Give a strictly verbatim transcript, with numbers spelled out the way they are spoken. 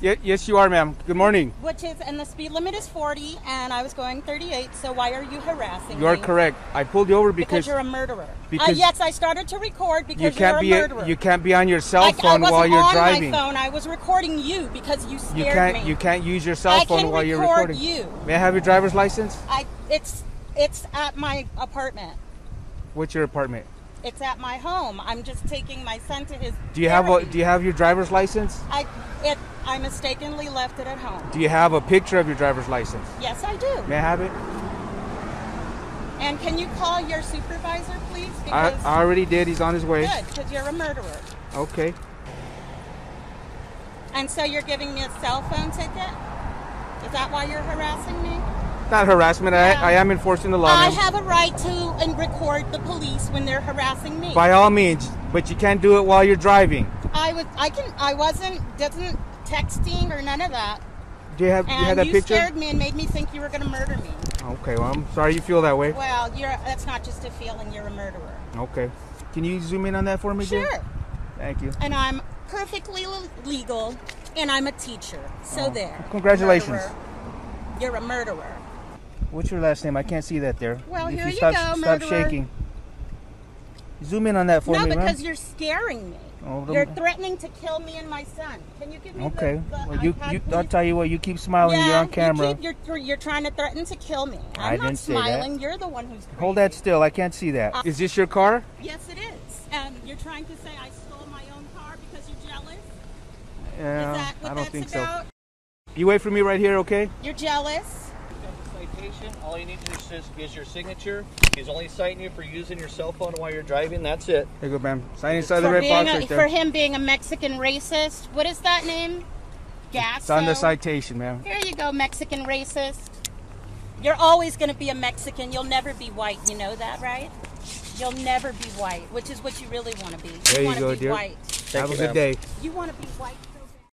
Yes, you are, ma'am. Good morning. Which is, and the speed limit is forty, and I was going thirty-eight, so why are you harassing you're me? You're correct. I pulled you over because... Because you're a murderer. Because uh, yes, I started to record because you can't you're a murderer. Be a, you can't be on your cell phone I, I while you're driving. I wasn't on my phone. I was recording you because you scared you can't, me. You can't use your cell phone I can while record you're recording. you. May I have your driver's license? I, it's, it's at my apartment. What's your apartment? It's at my home. I'm just taking my son to his Do you therapy. have a, do you have your driver's license? I it I mistakenly left it at home. Do you have a picture of your driver's license? Yes, I do. May I have it? And can you call your supervisor, please? Because I, I already did. He's on his way. Good, because you're a murderer. Okay. And so you're giving me a cell phone ticket? Is that why you're harassing me? Not harassment. Yeah. I, I am enforcing the law. I have a right to and record the police when they're harassing me. By all means, but you can't do it while you're driving. I was, I can, I wasn't, doesn't texting or none of that. Do you have, and you had that you picture? You scared me and made me think you were going to murder me. Okay, well, I'm sorry you feel that way. Well, you're, that's not just a feeling. You're a murderer. Okay. Can you zoom in on that for me, Sure. Jane? Thank you. And I'm perfectly legal, and I'm a teacher. So oh, there. Congratulations. Murderer. You're a murderer. What's your last name? I can't see that there. Well, if here you, stop, you go, murderer. Stop shaking. Zoom in on that for no, me, No, because man. you're scaring me. Oh, you're threatening to kill me and my son. Can you give me okay. the... Okay. Well, you, you, I'll tell you what. You keep smiling. Yeah, you're on camera. You keep, you're, you're trying to threaten to kill me. I'm I not didn't smiling. Say that. You're the one who's crazy. Hold that still. I can't see that. Uh, is this your car? Yes, it is. And um, you're trying to say I stole my own car because you're jealous? Yeah, is that what I don't that's think about? so. You wait for me right here, okay? You're jealous. All you need to do is your signature. He's only citing you for using your cell phone while you're driving. That's it. There you go, ma'am. Sign inside the red box right there. For him being a Mexican racist. What is that name? Gasso? It's on the citation, ma'am. Here you go, Mexican racist. You're always going to be a Mexican. You'll never be white. You know that, right? You'll never be white, which is what you really want to be. You there you go, dear. White. Have a good day. You want to be white.